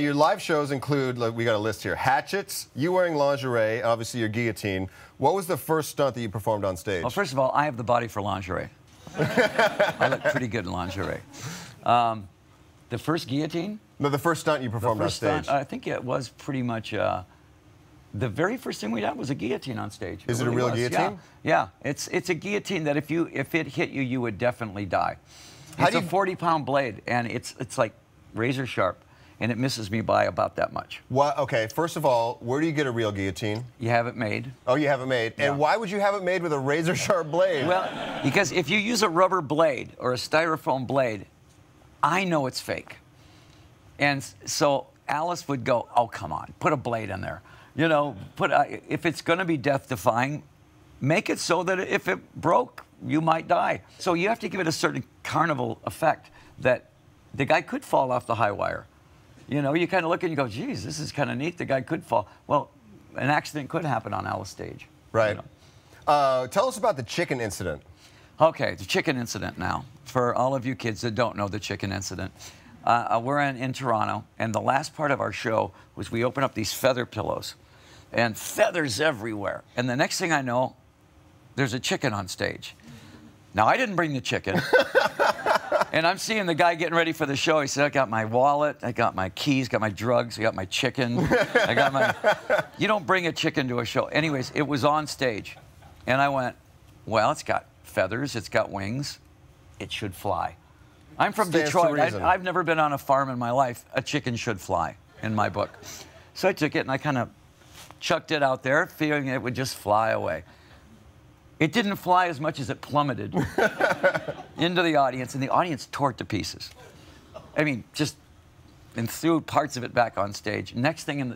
Your live shows include, like, we got a list here, Hatchets, you wearing lingerie, obviously your guillotine. What was the first stunt that you performed on stage? Well, first of all, I have the body for lingerie. I look pretty good in lingerie. The first guillotine? No, the first stunt you performed on stage. Stunt, I think it was pretty much, the very first thing we did was a guillotine on stage. Is it really a real guillotine? Yeah, yeah. It's a guillotine that if it hit you, you would definitely die. It's a 40-pound blade, and it's like razor sharp, and it misses me by about that much. Well, okay, first of all, where do you get a real guillotine? You have it made. Oh, you have it made. Yeah. And why would you have it made with a razor sharp blade? Well, because if you use a rubber blade or a styrofoam blade, I know it's fake. And so Alice would go, oh, come on, put a blade in there. You know, if it's going to be death-defying, make it so that if it broke, you might die. So you have to give it a certain carnival effect that the guy could fall off the high wire. You know, you kind of look and you go, geez, this is kind of neat. The guy could fall. Well, an accident could happen on Alice stage. Right. You know? Tell us about the chicken incident. Okay, the chicken incident now. For all of you kids that don't know the chicken incident, we're in Toronto, and the last part of our show was we open up these feather pillows, and feathers everywhere. And the next thing I know, there's a chicken on stage. Now, I didn't bring the chicken. And I'm seeing the guy getting ready for the show. He said, I got my wallet, I got my keys, got my drugs, I got my chicken, I got my... You don't bring a chicken to a show. Anyways, it was on stage. And I went, well, it's got feathers, it's got wings, it should fly. I'm from Detroit. I've never been on a farm in my life. A chicken should fly, in my book. So I took it and I kind of chucked it out there, fearing it would just fly away. It didn't fly as much as it plummeted into the audience, and the audience tore it to pieces. I mean, just, and threw parts of it back on stage. Next day in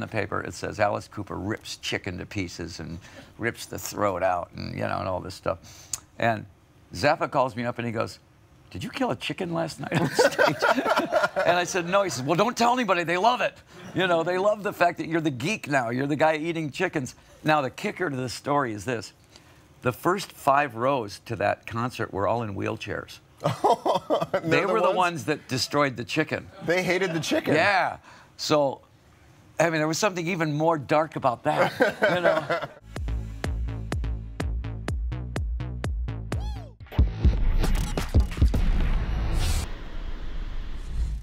the paper, it says Alice Cooper rips chicken to pieces and rips the throat out, and you know, and all this stuff. And Zappa calls me up and he goes, did you kill a chicken last night on stage? And I said, no. He says, well, don't tell anybody. They love it. You know, they love the fact that you're the geek now. You're the guy eating chickens. Now, the kicker to this story is this. The first 5 rows to that concert were all in wheelchairs. They were the ones that destroyed the chicken. They hated the chicken. Yeah. So, I mean, there was something even more dark about that, you know.